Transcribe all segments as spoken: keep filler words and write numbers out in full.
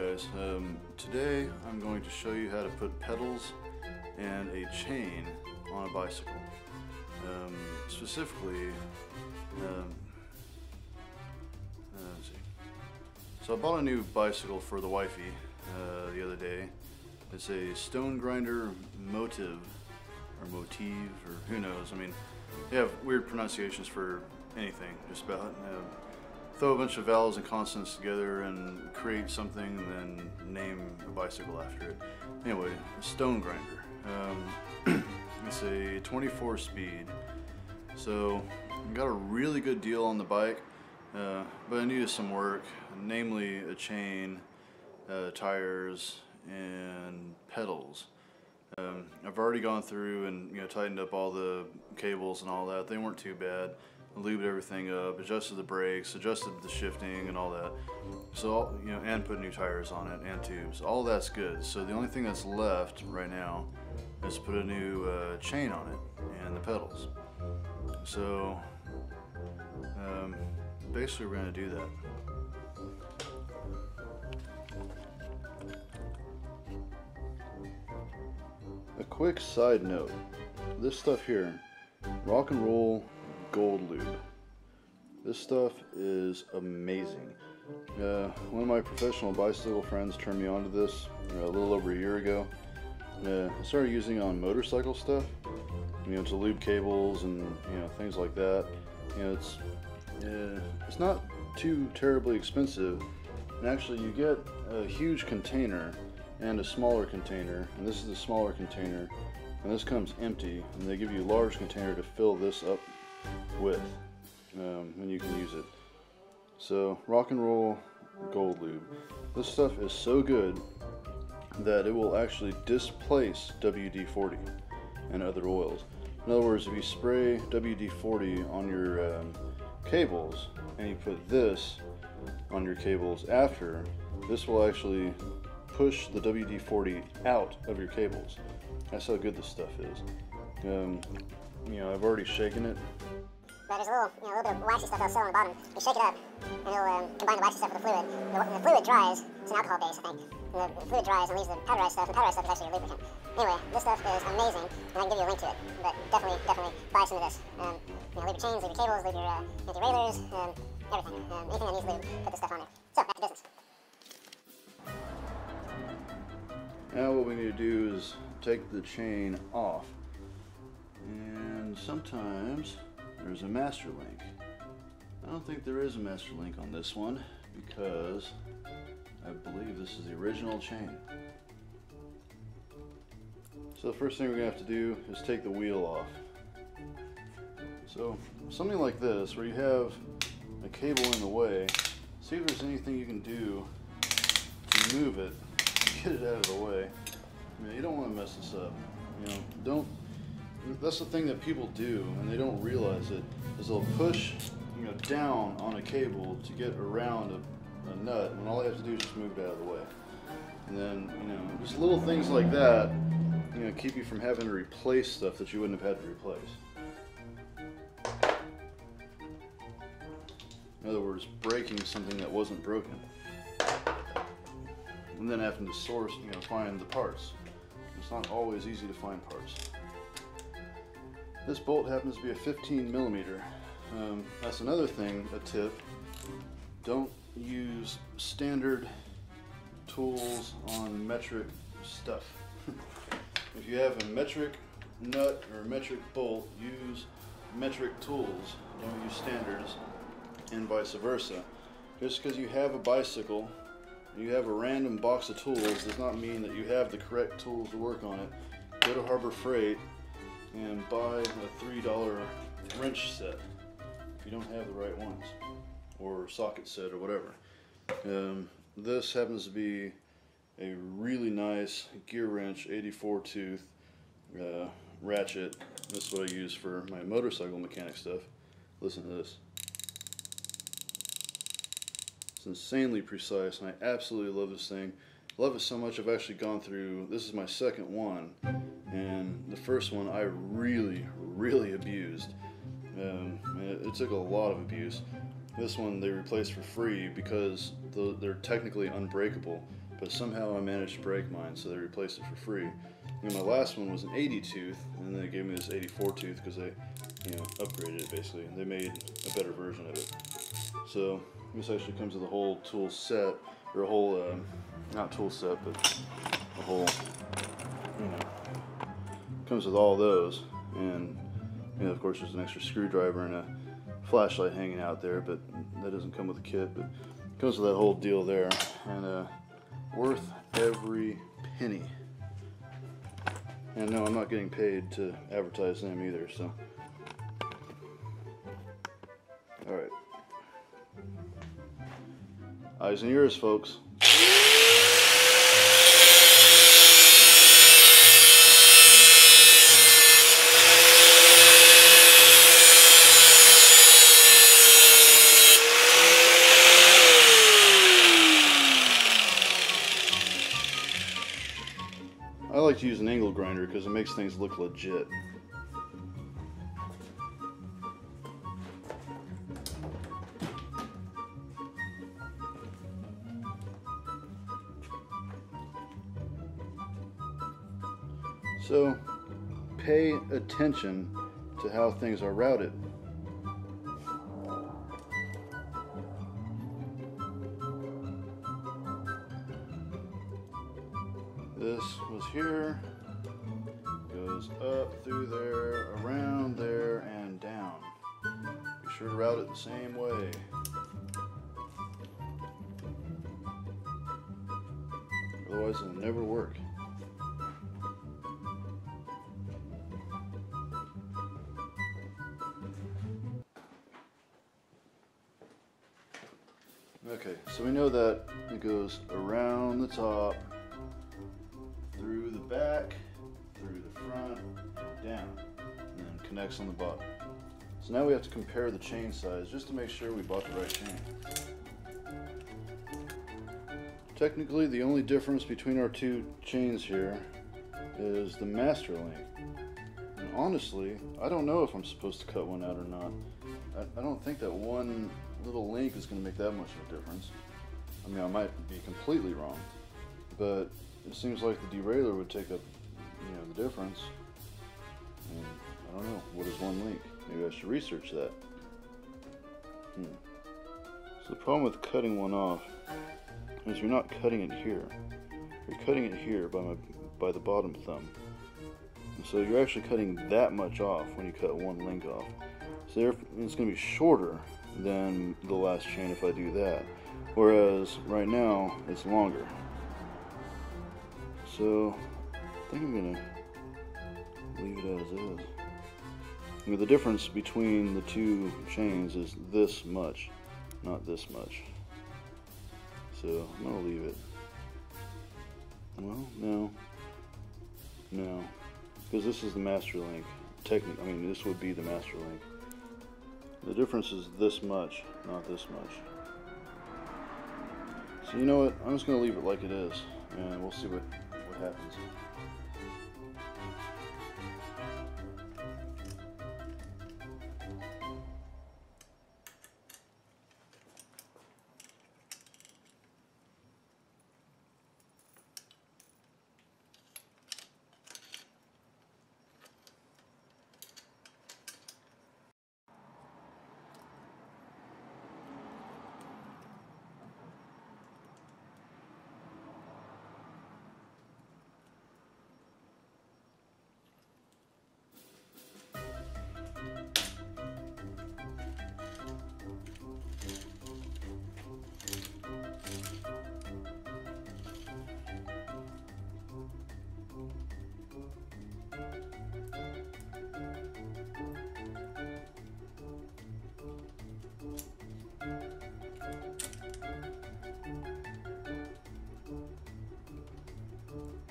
guys. Um, today I'm going to show you how to put pedals and a chain on a bicycle. Um, specifically, um, uh, let's see. So I bought a new bicycle for the wifey uh, the other day. It's a Stone Grinder Motive, or Motive, or who knows. I mean, they have weird pronunciations for anything, just about. Uh, throw a bunch of vowels and consonants together and create something, then name a bicycle after it. Anyway, a Stone Grinder. Um, it's a twenty-four speed. So, got a really good deal on the bike, uh, but I needed some work, namely a chain, uh, tires, and pedals. Um, I've already gone through and you know tightened up all the cables and all that. They weren't too bad. I lubed everything up, adjusted the brakes, adjusted the shifting and all that. So you know, and put new tires on it and tubes. All that's good. So the only thing that's left right now is put a new uh, chain on it and the pedals. So um, basically, we're going to do that. A quick side note, this stuff here, Rock and Roll Gold Lube. This stuff is amazing. Uh, one of my professional bicycle friends turned me onto this uh, a little over a year ago. Uh, I started using it on motorcycle stuff, you know, to lube cables and you know things like that. You know, it's uh, it's not too terribly expensive, and actually you get a huge container and a smaller container, and this is the smaller container, and this comes empty, and they give you a large container to fill this up with, um, and you can use it. So Rock and Roll Gold Lube. This stuff is so good that it will actually displace W D forty and other oils. In other words, if you spray W D forty on your um, cables, and you put this on your cables after, this will actually push the W D forty out of your cables. That's how good this stuff is. Um, you know, I've already shaken it. But there's a little, you know, a little bit of waxy stuff that'll settle on the bottom. You shake it up, and it'll um, combine the waxy stuff with the fluid. And the, the fluid dries. It's an alcohol base, I think. And the, the fluid dries and leaves the powderized stuff. And the powderized stuff is actually a lubricant. Anyway, this stuff is amazing, and I can give you a link to it. But definitely, definitely buy some of this. Um, you know, leave your chains, leave your cables, leave your uh, anti-railers, um, everything. Um, anything that needs lube, put this stuff on there. So, back to business. Now what we need to do is take the chain off, and sometimes there's a master link. I don't think there is a master link on this one because I believe this is the original chain. So the first thing we're going to have to do is take the wheel off. So something like this where you have a cable in the way, see if there's anything you can do to move it. Get it out of the way. I mean, you don't want to mess this up. You know, don't. That's the thing that people do, and they don't realize it. Is they'll push, you know, down on a cable to get around a, a nut, and all they have to do is just move it out of the way. And then, you know, just little things like that, you know, keep you from having to replace stuff that you wouldn't have had to replace. In other words, breaking something that wasn't broken. And then having to source, you know, find the parts. It's not always easy to find parts. This bolt happens to be a fifteen millimeter. Um, that's another thing, a tip. Don't use standard tools on metric stuff. If you have a metric nut or a metric bolt, use metric tools. Don't use standards, and vice versa. Just because you have a bicycle, you have a random box of tools, does not mean that you have the correct tools to work on it. Go to Harbor Freight and buy a three dollar wrench set if you don't have the right ones, or socket set or whatever. Um, this happens to be a really nice Gear Wrench eighty-four tooth uh, ratchet. This is what I use for my motorcycle mechanic stuff. Listen to this. It's insanely precise, and I absolutely love this thing. Love it so much I've actually gone through, this is my second one, and the first one I really, really abused. Um, it, it took a lot of abuse. This one they replaced for free because the, they're technically unbreakable, but somehow I managed to break mine, so they replaced it for free. And my last one was an eighty tooth, and then they gave me this eighty-four tooth because they, you know, upgraded it basically, and they made a better version of it. So this actually comes with a whole tool set, or a whole, uh, not tool set, but a whole, you know, comes with all those. And, you know, of course there's an extra screwdriver and a flashlight hanging out there, but that doesn't come with a kit, but it comes with that whole deal there. And uh, worth every penny. And no, I'm not getting paid to advertise them either, so. Alright. Eyes and ears, folks. I like to use an angle grinder because it makes things look legit. So, pay attention to how things are routed. This was here, goes up through there, around there, and down. Be sure to route it the same way. Otherwise it'll never work. Okay, so we know that it goes around the top, through the back, through the front, down, and then connects on the bottom. So now we have to compare the chain size just to make sure we bought the right chain. Technically, the only difference between our two chains here is the master link. And honestly, I don't know if I'm supposed to cut one out or not. I, I don't think that one little link is going to make that much of a difference. I mean, I might be completely wrong, but it seems like the derailleur would take up, you know, the difference. And I don't know, what is one link? Maybe I should research that. Hmm. So the problem with cutting one off is you're not cutting it here. You're cutting it here by my by the bottom thumb. And so you're actually cutting that much off when you cut one link off. So there, it's going to be shorter than the last chain if I do that, whereas right now it's longer. So I think I'm gonna leave it as is. I mean, the difference between the two chains is this much, not this much, so I'm gonna leave it. Well, no, no, because this is the master link. Technically, I mean, this would be the master link. The difference is this much, not this much. So you know what? I'm just going to leave it like it is, and we'll see what, what happens.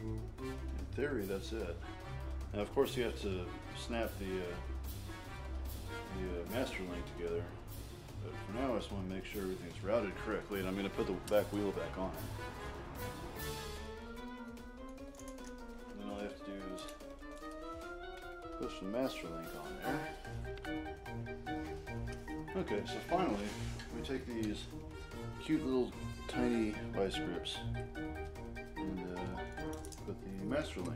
In theory, that's it. Now, of course, you have to snap the, uh, the uh, master link together, but for now I just want to make sure everything's routed correctly, and I'm going to put the back wheel back on. And then all I have to do is push the master link on there. Okay, so finally we take these cute little tiny vice grips and uh, put the master link on.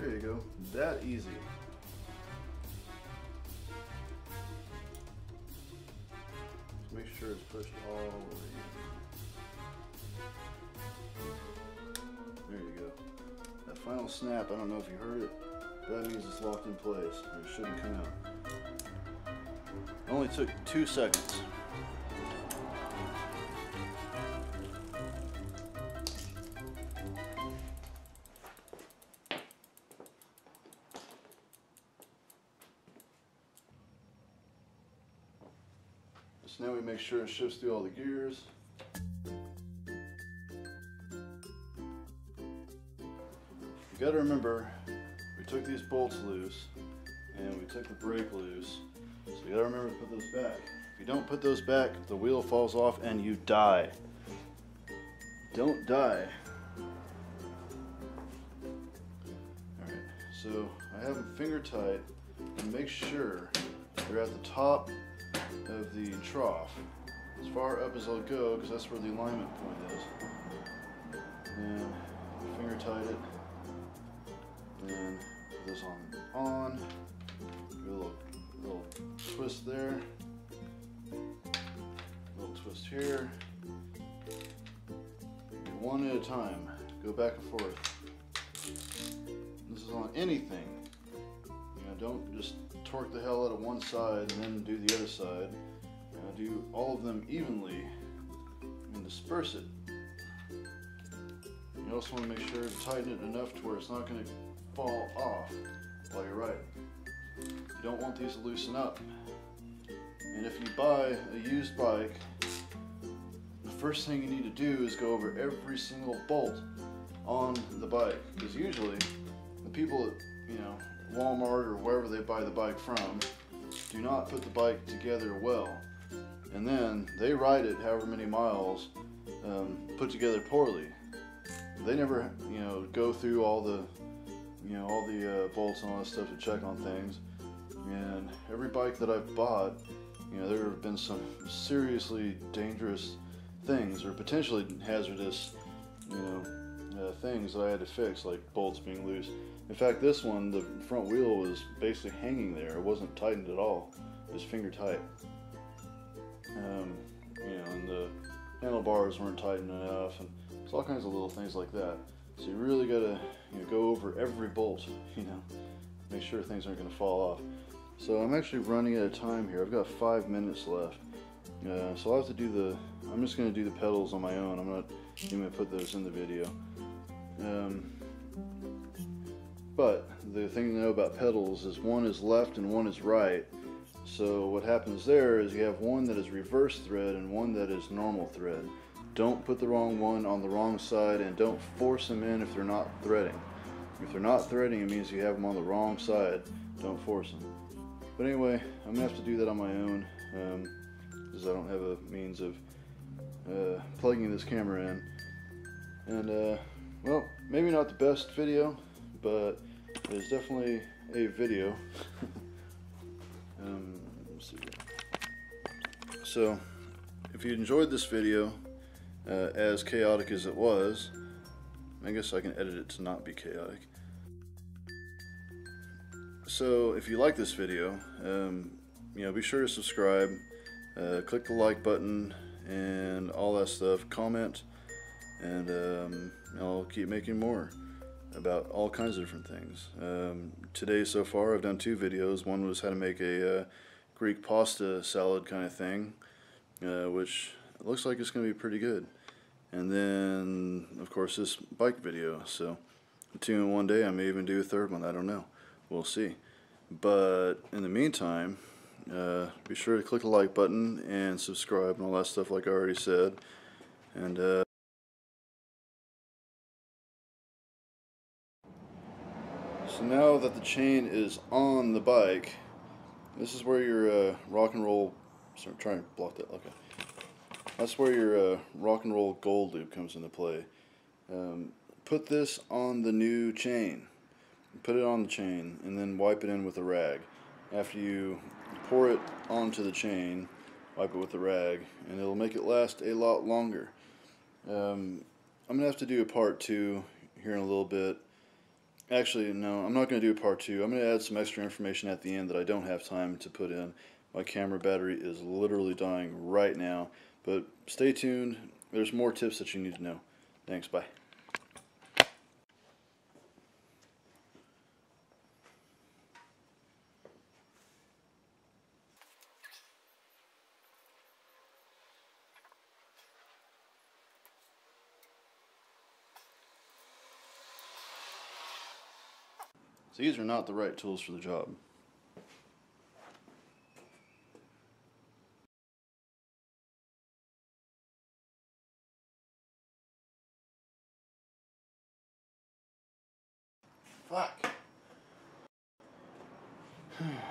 There you go, that easy. Make sure it's pushed all the way in. There you go. That final snap, I don't know if you heard it, but that means it's locked in place. It shouldn't come out. It only took two seconds. So now we make sure it shifts through all the gears. You gotta remember, we took these bolts loose and we took the brake loose. So you gotta remember to put those back. If you don't put those back, the wheel falls off and you die. Don't die. Alright, so I have them finger tight and make sure they're at the top of the trough, as far up as I'll go, because that's where the alignment point is. And finger tight it, and put this on, on. Give it a little, little twist there, a little twist here. One at a time, go back and forth. This is on anything. Don't just torque the hell out of one side and then do the other side. Uh, do all of them evenly and disperse it. You also want to make sure to tighten it enough to where it's not going to fall off while you're riding. You don't want these to loosen up. And if you buy a used bike, the first thing you need to do is go over every single bolt on the bike, because usually the people that, you know, Walmart or wherever they buy the bike from, do not put the bike together well, and then they ride it however many miles um, put together poorly. They never, you know, go through all the, you know, all the uh, bolts and all that stuff to check on things. And every bike that I've bought, you know, there have been some seriously dangerous things or potentially hazardous, you know, Uh, things that I had to fix, like bolts being loose. In fact, this one, the front wheel was basically hanging there. It wasn't tightened at all. It was finger tight. Um, you know, and the handlebars weren't tightened enough, and it's all kinds of little things like that. So you really gotta, you know, go over every bolt, you know, make sure things aren't gonna fall off. So I'm actually running out of time here. I've got five minutes left. Uh, so I'll have to do the, I'm just gonna do the pedals on my own. I'm not even gonna put those in the video. Um, but the thing to know about pedals is one is left and one is right. So what happens there is you have one that is reverse thread and one that is normal thread. Don't put the wrong one on the wrong side, and don't force them in if they're not threading. If they're not threading, it means you have them on the wrong side. Don't force them. But anyway, I'm gonna have to do that on my own, um, because I don't have a means of uh, plugging this camera in. And uh, well, maybe not the best video, but it's definitely a video. um, let's see. So, if you enjoyed this video, uh, as chaotic as it was, I guess I can edit it to not be chaotic. So, if you like this video, um, you know, be sure to subscribe, uh, click the like button, and all that stuff. Comment. And um, I'll keep making more about all kinds of different things. Um, today so far I've done two videos. One was how to make a uh, Greek pasta salad kind of thing, uh, which looks like it's going to be pretty good. And then of course this bike video. So two in one day, I may even do a third one, I don't know. We'll see. But in the meantime, uh, be sure to click the like button and subscribe and all that stuff like I already said. And uh, So now that the chain is on the bike, this is where your uh, Rock N Roll So I'm trying to block that. Okay. That's where your uh, Rock N Roll Gold Lube comes into play. Um, put this on the new chain. Put it on the chain and then wipe it in with a rag. After you pour it onto the chain, wipe it with a rag, and it'll make it last a lot longer. Um, I'm going to have to do a part two here in a little bit. Actually, no, I'm not going to do a part two. I'm going to add some extra information at the end that I don't have time to put in. My camera battery is literally dying right now. But stay tuned. There's more tips that you need to know. Thanks, bye. So these are not the right tools for the job. Fuck.